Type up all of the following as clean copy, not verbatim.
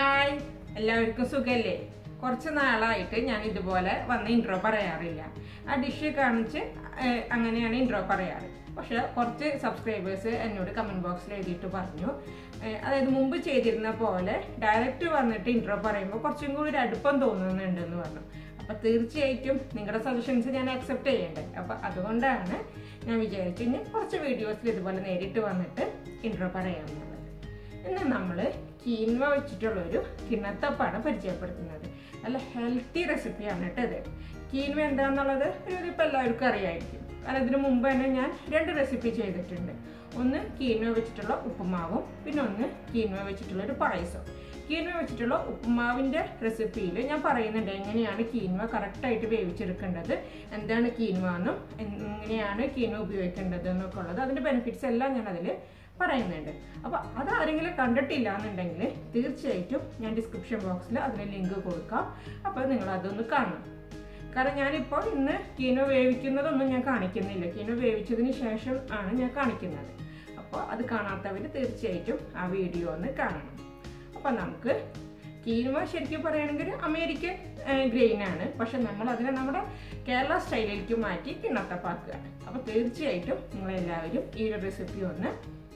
Hi, Larry Kusukele. കുറച്ചുനാളായിട്ട് ഞാൻ ഇതുപോലെ വന്ന് ഇൻട്രോ പറയാറില്ല ആ ഡിഷ് കാണിച്ച് അങ്ങനെയാണ് ഇൻട്രോ പറയാറ് പക്ഷേ കുറച്ച് സബ്സ്ക്രൈബേഴ്സ് എന്നോട് കമന്റ് ബോക്സിൽ എഴുതിയിട്ട് പറഞ്ഞു അതായത് മുൻപ് ചെയ്തിരുന്ന പോലെ ഡയറക്റ്റ് വന്നിട്ട് ഇൻട്രോ പറയുമ്പോൾ കുറച്ചും കൂടി ഒരു അടുപ്പം തോന്നുന്നുണ്ടെന്ന് പറഞ്ഞു അപ്പോൾ തീർച്ചയായിട്ടും നിങ്ങളുടെ സജഷൻസ് ഞാൻ അക്സെപ്റ്റ് ചെയ്യേണ്ടേ അപ്പോൾ അതുകൊണ്ടാണ് ഞാൻ വിചാരിച്ചത് കുറച്ച് വീഡിയോസിൽ ഇതുപോലെ നേരിട്ട് വന്നിട്ട് ഇൻട്രോ പറയാമെന്ന് ഇന്ന് നമ്മൾ കീൻവ വെച്ചിട്ടുള്ള ഒരു കിണ്ണത്തപ്പാണ് പരിചയപ്പെടുത്തുന്നത് നല്ല ഹെൽത്തി റെസിപ്പിയാണ് കേട്ടോ ഇത് കീൻവ എന്താണെന്നുള്ളത് ഇതിപ്പോൾ എല്ലാവർക്കും അറിയായിരിക്കും കാരണം ഇതിന് മുമ്പ് തന്നെ ഞാൻ രണ്ട് റെസിപ്പി ചെയ്തിട്ടുണ്ട് ഒന്ന് കീൻവ വെച്ചിട്ടുള്ള ഉപ്പുമാവും പിന്നെ ഒന്ന് കീൻവ വെച്ചിട്ടുള്ള ഒരു പായസവും കീൻവ വെച്ചിട്ടുള്ള ഉപ്പുമാവിൻ്റെ റെസിപ്പിയിൽ ഞാൻ പറയുന്നുണ്ട് എങ്ങനെയാണ് കീൻവ കറക്റ്റായിട്ട് വേവിച്ചെടുക്കേണ്ടത് എന്താണ് കീൻവ എന്നും എങ്ങനെയാണ് കീൻവ ഉപയോഗിക്കേണ്ടത് എന്നൊക്കെ ഉള്ളത് അതിൻ്റെ ബെനിഫിറ്റ്സ് എല്ലാം ഞാൻ അതിൽ പറയുന്നുണ്ട് അപ്പോൾ അതാരെങ്കിലും കണ്ടിട്ടില്ല എന്നുണ്ടെങ്കിൽ തീർച്ചയായിട്ടും ഞാൻ ഡിസ്ക്രിപ്ഷൻ ബോക്സിൽ അതിന് ലിങ്ക് കൊടുക്കാം അപ്പോൾ നിങ്ങളതൊന്ന് കാണണം കാരണം ഞാനിപ്പോൾ ഇന്ന് കീനോ വേവിക്കുന്നതൊന്നും ഞാൻ കാണിക്കുന്നില്ല കീനോ വേവിച്ചതിന് ശേഷം ആണ് ഞാൻ കാണിക്കുന്നത് അപ്പോൾ അത് കാണാത്തവർ തീർച്ചയായിട്ടും ആ വീഡിയോ ഒന്ന് കാണണം അപ്പോൾ നമുക്ക് കീനുവ ശരിക്കും പറയുകയാണെങ്കിൽ അമേരിക്കൻ ഗ്രെയിനാണ് പക്ഷെ നമ്മൾ അതിനെ നമ്മുടെ കേരള സ്റ്റൈലിലേക്ക് മാറ്റി കിണ്ണത്തപ്പാക്കുകയാണ് അപ്പോൾ തീർച്ചയായിട്ടും നിങ്ങളെല്ലാവരും ഈ ഒരു റെസിപ്പി ഒന്ന്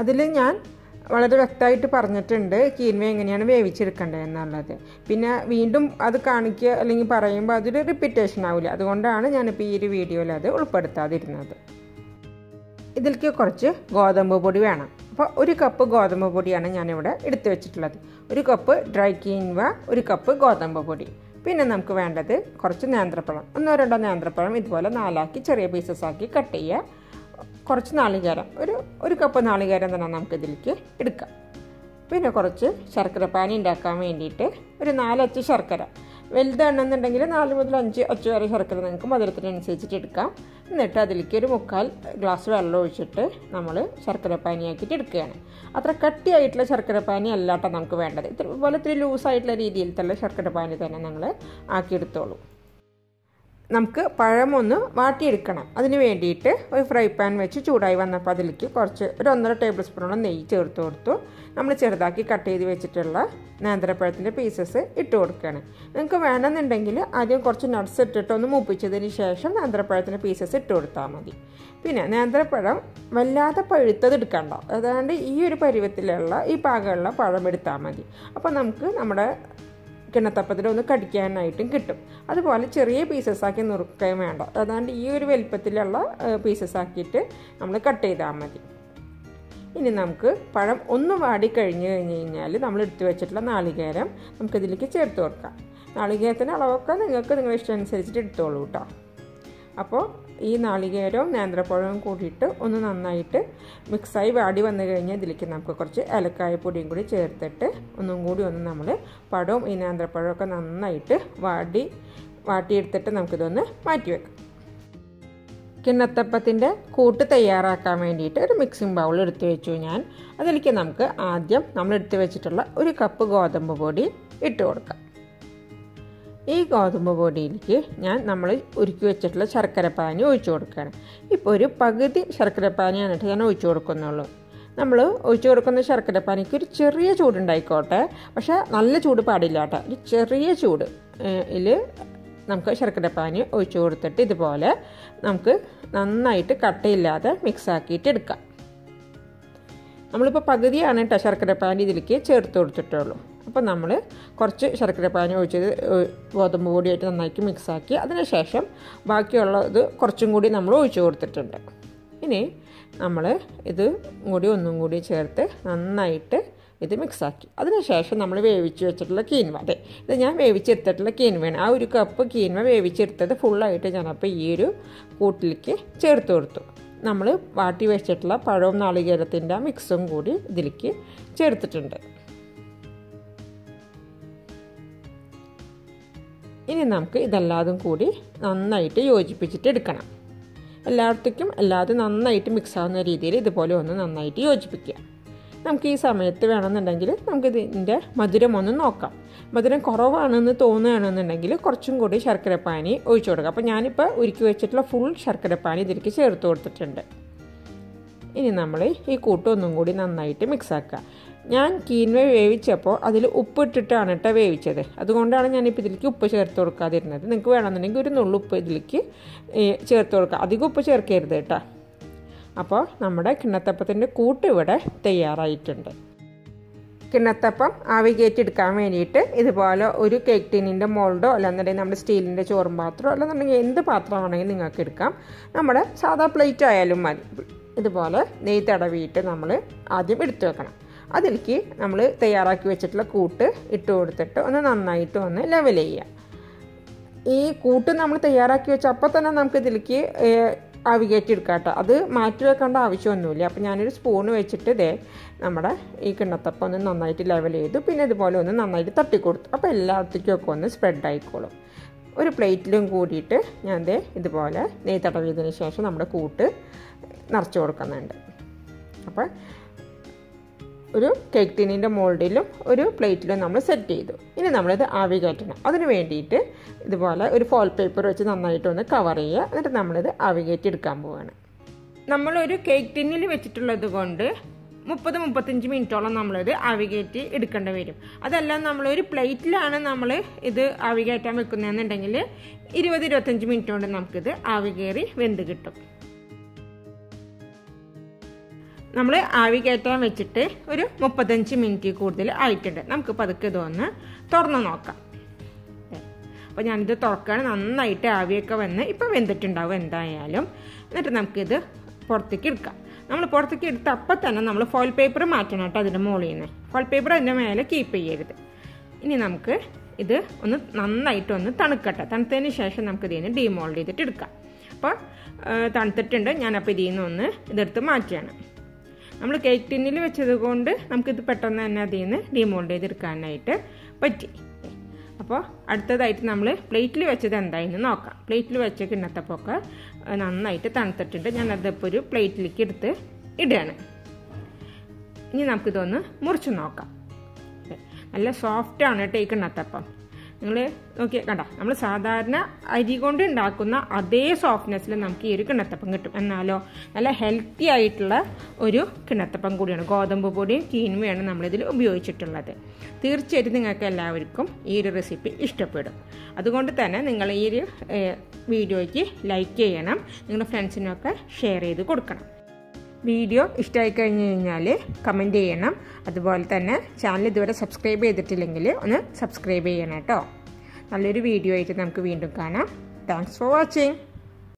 അതിൽ ഞാൻ വളരെ വ്യക്തമായിട്ട് പറഞ്ഞിട്ടുണ്ട് കീൻവ എങ്ങനെയാണ് വേവിച്ചെടുക്കേണ്ടത് എന്നുള്ളത് പിന്നെ വീണ്ടും അത് കാണിക്കുക അല്ലെങ്കിൽ പറയുമ്പോൾ അതൊരു റിപ്പീറ്റേഷൻ ആവില്ല അതുകൊണ്ടാണ് ഞാനിപ്പോൾ ഈ ഒരു വീഡിയോയിൽ അത് ഉൾപ്പെടുത്താതിരുന്നത് ഇതിലേക്ക് കുറച്ച് ഗോതമ്പ് പൊടി വേണം അപ്പോൾ ഒരു കപ്പ് ഗോതമ്പ് പൊടിയാണ് ഞാനിവിടെ എടുത്തു വെച്ചിട്ടുള്ളത് ഒരു കപ്പ് ഡ്രൈ കീൻവ ഒരു കപ്പ് ഗോതമ്പ് പൊടി പിന്നെ നമുക്ക് വേണ്ടത് കുറച്ച് നേന്ത്രപ്പഴം ഒന്നോ രണ്ടോ നേന്ത്രപ്പഴം ഇതുപോലെ നാലാക്കി ചെറിയ പീസസ് ആക്കി കട്ട് ചെയ്യുക കുറച്ച് നാളികേരം ഒരു കപ്പ് നാളികേരം തന്നെ നമുക്കിതിലേക്ക് എടുക്കാം പിന്നെ കുറച്ച് ശർക്കര പാനി ഉണ്ടാക്കാൻ വേണ്ടിയിട്ട് ഒരു 4 അച്ച് ശർക്കര വലുതാണെന്നുണ്ടെങ്കിൽ 4 മുതൽ 5 അച്ച് വരെ ശർക്കര നമുക്ക് മധുരത്തിനനുസരിച്ചിട്ട് എടുക്കാം എന്നിട്ട് അതിലേക്ക് ഒരു 1/4 ഗ്ലാസ് വെള്ളം ഒഴിച്ചിട്ട് നമ്മൾ ശർക്കര പാനിയാക്കിയിട്ട് എടുക്കുകയാണ് അത്ര കട്ടിയായിട്ടുള്ള ശർക്കര പാനി അല്ലാട്ടോ നമുക്ക് വേണ്ടത് ഇതുപോലെ ഇത്തിരി ലൂസായിട്ടുള്ള രീതിയിൽ തന്നെ ശർക്കര പാനി തന്നെ നമ്മൾ ആക്കിയെടുത്തോളൂ നമുക്ക് പഴമൊന്ന് വാട്ടിയെടുക്കണം അതിന് വേണ്ടിയിട്ട് ഒരു ഫ്രൈ പാൻ വെച്ച് ചൂടായി വന്നപ്പോൾ അതിലേക്ക് കുറച്ച് ഒരു 1.5 ടേബിൾ സ്പൂണോളം നെയ്യ് ചേർത്ത് കൊടുത്തു നമ്മൾ ചെറുതാക്കി കട്ട് ചെയ്ത് വെച്ചിട്ടുള്ള നേന്ത്രപ്പഴത്തിൻ്റെ പീസസ് ഇട്ട് കൊടുക്കുകയാണ് നിങ്ങൾക്ക് വേണമെന്നുണ്ടെങ്കിൽ ആദ്യം കുറച്ച് നട്ട്സ് ഇട്ടിട്ട് ഒന്ന് മൂപ്പിച്ചതിന് ശേഷം നേന്ത്രപ്പഴത്തിൻ്റെ പീസസ് ഇട്ട് കൊടുത്താൽ മതി പിന്നെ നേന്ത്രപ്പഴം വല്ലാതെ പഴുത്തത് എടുക്കണ്ട അതാണ്ട് ഈ ഒരു പരുവത്തിലുള്ള ഈ പാകമുള്ള പഴം എടുത്താൽ മതി അപ്പോൾ നമുക്ക് നമ്മുടെ കിണ്ണത്തപ്പത്തിൽ ഒന്ന് കടിക്കാനായിട്ടും കിട്ടും അതുപോലെ ചെറിയ പീസസാക്കി നുറുക്കുകയും വേണ്ട അതാണ്ട് ഈ ഒരു വലിപ്പത്തിലുള്ള പീസസാക്കിയിട്ട് നമ്മൾ കട്ട് ചെയ്താൽ മതി ഇനി നമുക്ക് പഴം ഒന്ന് വാടി കഴിഞ്ഞ് കഴിഞ്ഞാൽ നമ്മൾ എടുത്തു വെച്ചിട്ടുള്ള നാളികേരം നമുക്കിതിലേക്ക് ചേർത്ത് കൊടുക്കാം നാളികേരത്തിൻ്റെ അളവൊക്കെ നിങ്ങൾക്ക് നിങ്ങളുടെ ഇഷ്ടം അനുസരിച്ചിട്ട് എടുത്തോളൂ കേട്ടോ അപ്പോൾ ഈ നാളികേരവും നേന്ത്രപ്പഴവും കൂടിയിട്ട് ഒന്ന് നന്നായിട്ട് മിക്സായി വാടി വന്നു കഴിഞ്ഞാൽ ഇതിലേക്ക് നമുക്ക് കുറച്ച് ഏലക്കായ പൊടിയും കൂടി ചേർത്തിട്ട് ഒന്നും കൂടി ഒന്ന് നമ്മൾ പഴവും ഈ നേന്ത്രപ്പഴമൊക്കെ നന്നായിട്ട് വാട്ടിയെടുത്തിട്ട് നമുക്കിതൊന്ന് മാറ്റിവെക്കാം കിണ്ണത്തപ്പത്തിൻ്റെ കൂട്ട് തയ്യാറാക്കാൻ വേണ്ടിയിട്ട് ഒരു മിക്സിംഗ് ബൗൾ എടുത്തു വെച്ചു ഞാൻ അതിലേക്ക് നമുക്ക് ആദ്യം നമ്മൾ എടുത്തു വെച്ചിട്ടുള്ള ഒരു കപ്പ് ഗോതമ്പ് പൊടി ഇട്ട് കൊടുക്കാം ഈ ഗോതമ്പ് പൊടിയിലേക്ക് നമ്മൾ ഉരുക്കി വെച്ചിട്ടുള്ള ശർക്കര പാനി ഒഴിച്ചു കൊടുക്കുകയാണ് ഇപ്പോൾ ഒരു പകുതി ശർക്കര പാനിയാണ് ഞാൻ ഒഴിച്ചു കൊടുക്കുന്നുള്ളൂ നമ്മൾ ഒഴിച്ചു കൊടുക്കുന്ന ശർക്കര പാനിക്ക് ഒരു ചെറിയ ചൂടുണ്ടായിക്കോട്ടെ പക്ഷേ നല്ല ചൂട് പാടില്ല കേട്ടോ ഒരു ചെറിയ ചൂട് ഇതിൽ നമുക്ക് ശർക്കര പാനി ഒഴിച്ചു കൊടുത്തിട്ട് ഇതുപോലെ നമുക്ക് നന്നായിട്ട് കട്ടയില്ലാതെ മിക്സാക്കിയിട്ട് എടുക്കാം നമ്മളിപ്പോൾ പകുതിയാണ് കേട്ടോ ശർക്കര പാനി ഇതിലേക്ക് ചേർത്ത് കൊടുത്തിട്ടുള്ളൂ അപ്പോൾ നമ്മൾ കുറച്ച് ശർക്കര പാനി ഒഴിച്ചത് ഗോതമ്പ് പൊടിയായിട്ട് നന്നാക്കി മിക്സാക്കി അതിനുശേഷം ബാക്കിയുള്ളത് കുറച്ചും കൂടി നമ്മൾ ഒഴിച്ചു കൊടുത്തിട്ടുണ്ട് ഇനി നമ്മൾ ഇത് കൂടി ഒന്നും കൂടി ചേർത്ത് നന്നായിട്ട് ഇത് മിക്സാക്കി അതിനുശേഷം നമ്മൾ വേവിച്ച് വെച്ചിട്ടുള്ള കീൻവ അതെ ഇത് ഞാൻ വേവിച്ചെടുത്തിട്ടുള്ള കീൻവയാണ് ആ ഒരു കപ്പ് കീൻവ വേവിച്ചെടുത്തത് ഫുള്ളായിട്ട് ഞാനപ്പോൾ ഈ ഒരു കൂട്ടിലേക്ക് ചേർത്ത് കൊടുത്തു നമ്മൾ വാട്ടി വെച്ചിട്ടുള്ള പഴവും നാളികേരത്തിൻ്റെ മിക്സും കൂടി ഇതിലേക്ക് ചേർത്തിട്ടുണ്ട് ഇനി നമുക്ക് ഇതെല്ലാതും കൂടി നന്നായിട്ട് യോജിപ്പിച്ചിട്ട് എടുക്കണം. എല്ലായിടത്തേക്കും എല്ലാതും നന്നായിട്ട് മിക്സ് ആവുന്ന രീതിയിൽ ഇതുപോലെ ഒന്ന് നന്നായിട്ട് യോജിപ്പിക്കുക. നമുക്ക് ഈ സമയത്ത് വേണമെന്നുണ്ടെങ്കിൽ നമുക്ക് ഇതിൻ്റെ മധുരം ഒന്ന് നോക്കാം. മധുരം കുറവാണെന്ന് തോന്നുകയാണെന്നുണ്ടെങ്കിൽ കുറച്ചും കൂടി ശർക്കരപ്പാനി ഒഴിച്ചു കൊടുക്കുക. അപ്പോൾ ഞാനിപ്പോൾ ഒരുക്കി വെച്ചിട്ടുള്ള ഫുൾ ശർക്കരപ്പാനി ഇതിലേക്ക് ചേർത്ത് കൊടുത്തിട്ടുണ്ട്. ഇനി നമ്മൾ ഈ കൂട്ടൊന്നും കൂടി നന്നായിട്ട് മിക്സാക്കുക. ഞാൻ കീൻവ വേവിച്ചപ്പോൾ അതിൽ ഉപ്പിട്ടിട്ടാണ് കേട്ടോ വേവിച്ചത്. അതുകൊണ്ടാണ് ഞാനിപ്പോൾ ഇതിലേക്ക് ഉപ്പ് ചേർത്ത് കൊടുക്കാതിരുന്നത്. നിങ്ങൾക്ക് വേണമെന്നുണ്ടെങ്കിൽ ഒരു നുള്ളുപ്പ് ഇതിലേക്ക് ചേർത്ത് കൊടുക്കുക. അധികം ഉപ്പ് ചേർക്കരുത് കേട്ടോ. അപ്പോൾ നമ്മുടെ കിണ്ണത്തപ്പത്തിൻ്റെ കൂട്ട് ഇവിടെ തയ്യാറായിട്ടുണ്ട്. കിണ്ണത്തപ്പം ആവി കയറ്റിയെടുക്കാൻ വേണ്ടിയിട്ട് ഇതുപോലെ ഒരു കേക്ക് ടീനിൻ്റെ മോൾഡോ അല്ലാന്നുണ്ടെങ്കിൽ നമ്മുടെ സ്റ്റീലിൻ്റെ ചോറും പാത്രമോ അല്ലാന്നുണ്ടെങ്കിൽ എന്ത് പാത്രമാണെങ്കിലും നിങ്ങൾക്ക് എടുക്കാം. നമ്മുടെ സാധാ പ്ലേറ്റ് ആയാലും മതി. ഇതുപോലെ നെയ്യ് തടവിയിട്ട് നമ്മൾ ആദ്യം എടുത്തു വെക്കണം. അതിലേക്ക് നമ്മൾ തയ്യാറാക്കി വെച്ചിട്ടുള്ള കൂട്ട് ഇട്ട് കൊടുത്തിട്ട് ഒന്ന് നന്നായിട്ട് ഒന്ന് ലെവൽ ചെയ്യുക. ഈ കൂട്ട് നമ്മൾ തയ്യാറാക്കി വെച്ച അപ്പോൾ തന്നെ നമുക്ക് ഇതിലേക്ക് ആവി കയറ്റിയെടുക്കാം കേട്ടോ. അത് മാറ്റി വെക്കേണ്ട ആവശ്യമൊന്നുമില്ല. അപ്പോൾ ഞാനൊരു സ്പൂൺ വെച്ചിട്ട് ഇതേ നമ്മുടെ ഈ കിണ്ണത്തപ്പം ഒന്ന് നന്നായിട്ട് ലെവൽ ചെയ്തു. പിന്നെ ഇതുപോലെ ഒന്ന് നന്നായിട്ട് തട്ടിക്കൊടുത്തു. അപ്പോൾ എല്ലാത്തേക്കുമൊക്കെ ഒന്ന് സ്പ്രെഡ് ആയിക്കോളും. ഒരു പ്ലേറ്റിലും കൂടിയിട്ട് ഞാൻ ദേ ഇതുപോലെ നെയ്യ് തടവിയതിന് ശേഷം നമ്മുടെ കൂട്ട് നിറച്ച് കൊടുക്കുന്നുണ്ട്. അപ്പോൾ ഒരു കേക്ക് ടീനിൻ്റെ മോൾഡിലും ഒരു പ്ലേറ്റിലും നമ്മൾ സെറ്റ് ചെയ്തു. ഇനി നമ്മളിത് ആവി കയറ്റണം. അതിന് വേണ്ടിയിട്ട് ഇതുപോലെ ഒരു ഫോയിൽ പേപ്പർ വെച്ച് നന്നായിട്ടൊന്ന് കവർ ചെയ്യുക. എന്നിട്ട് നമ്മളിത് ആവി കയറ്റി എടുക്കാൻ പോവുകയാണ്. നമ്മളൊരു കേക്ക് ടീനിൽ വെച്ചിട്ടുള്ളത് കൊണ്ട് 30-35 മിനിറ്റോളം നമ്മളിത് ആവി കയറ്റി എടുക്കേണ്ടി വരും. അതെല്ലാം നമ്മളൊരു പ്ലേറ്റിലാണ് നമ്മൾ ഇത് ആവി കയറ്റാൻ വെക്കുന്നതെന്നുണ്ടെങ്കിൽ 20-25 മിനിറ്റ് കൊണ്ട് നമുക്കിത് ആവി കയറി വെന്ത് കിട്ടും. നമ്മൾ ആവി കയറ്റാൻ വെച്ചിട്ട് ഒരു 35 മിനിറ്റ് കൂടുതൽ ആയിട്ടുണ്ട്. നമുക്ക് പതുക്കെ ഇതൊന്ന് തുറന്ന് നോക്കാം. അപ്പോൾ ഞാനിത് തുറക്കുകയാണ്. നന്നായിട്ട് ആവിയൊക്കെ വന്ന് ഇപ്പോൾ വെന്തിട്ടുണ്ടാവും എന്തായാലും. എന്നിട്ട് നമുക്കിത് പുറത്തേക്ക് എടുക്കാം. നമ്മൾ പുറത്തേക്ക് എടുത്ത് അപ്പം തന്നെ നമ്മൾ ഫോയിൽ പേപ്പർ മാറ്റണം കേട്ടോ. അതിൻ്റെ മുകളിൽ നിന്ന് ഫോയിൽ പേപ്പർ അതിൻ്റെ മേലെ കീപ്പ് ചെയ്യരുത്. ഇനി നമുക്ക് ഇത് ഒന്ന് നന്നായിട്ടൊന്ന് തണുക്കട്ടെ. തണുത്തതിന് ശേഷം നമുക്കിതിൽ നിന്ന് ഡീമോൾഡ് ചെയ്തിട്ട് എടുക്കാം. അപ്പോൾ തണുത്തിട്ടുണ്ട്. ഞാനപ്പോൾ ഇതിൽ നിന്നൊന്ന് ഇതെടുത്ത് മാറ്റുകയാണ്. നമ്മൾ കേക്ക് ടിന്നിൽ വെച്ചത് കൊണ്ട് നമുക്കിത് പെട്ടെന്ന് തന്നെ അതിൽ നിന്ന് ഡീമോൾഡ് ചെയ്തെടുക്കാനായിട്ട് പറ്റി. അപ്പോൾ അടുത്തതായിട്ട് നമ്മൾ പ്ലേറ്റിൽ വെച്ചത് എന്തായിരുന്നു നോക്കാം. പ്ലേറ്റിൽ വെച്ച കിണ്ണത്തപ്പൊക്കെ നന്നായിട്ട് തണുത്തിട്ടുണ്ട്. ഞാനതിപ്പോൾ ഒരു പ്ലേറ്റിലേക്ക് എടുത്ത് ഇടുകയാണ്. ഇനി നമുക്കിതൊന്ന് മുറിച്ച് നോക്കാം. നല്ല സോഫ്റ്റാണ് കേട്ടോ ഈ കിണ്ണത്തപ്പം. നിങ്ങൾ നോക്കിയാൽ കണ്ട നമ്മൾ സാധാരണ അരി കൊണ്ട് ഉണ്ടാക്കുന്ന അതേ സോഫ്റ്റ്നെസ്സിൽ നമുക്ക് ഈ ഒരു കിണ്ണത്തപ്പം കിട്ടും. എന്നാലോ നല്ല ഹെൽത്തി ആയിട്ടുള്ള ഒരു കിണ്ണത്തപ്പം കൂടിയാണ്. ഗോതമ്പ് പൊടിയും കീൻവയാണ് നമ്മളിതിൽ ഉപയോഗിച്ചിട്ടുള്ളത്. തീർച്ചയായിട്ടും നിങ്ങൾക്ക് എല്ലാവർക്കും ഈ ഒരു റെസിപ്പി ഇഷ്ടപ്പെടും. അതുകൊണ്ട് തന്നെ നിങ്ങൾ ഈ ഒരു വീഡിയോയ്ക്ക് ലൈക്ക് ചെയ്യണം. നിങ്ങളുടെ ഫ്രണ്ട്സിനൊക്കെ ഷെയർ ചെയ്ത് കൊടുക്കണം. വീഡിയോ ഇഷ്ടമായി കഴിഞ്ഞ് കഴിഞ്ഞാൽ കമൻറ്റ് ചെയ്യണം. അതുപോലെ തന്നെ ചാനൽ ഇതുവരെ സബ്സ്ക്രൈബ് ചെയ്തിട്ടില്ലെങ്കിൽ ഒന്ന് സബ്സ്ക്രൈബ് ചെയ്യണം കേട്ടോ. നല്ലൊരു വീഡിയോ ആയിട്ട് നമുക്ക് വീണ്ടും കാണാം. Thanks for watching.